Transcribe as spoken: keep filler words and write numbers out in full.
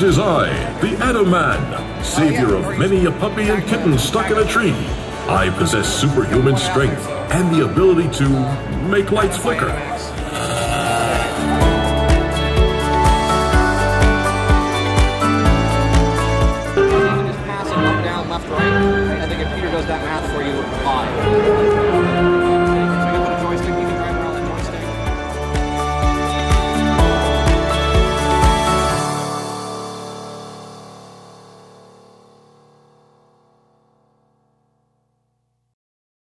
It is I, the Adamant, savior of many a puppy and kitten stuck in a tree. I possess superhuman strength and the ability to make lights flicker. Just pass it up, down, left, right. I think if Peter does that math for you, five.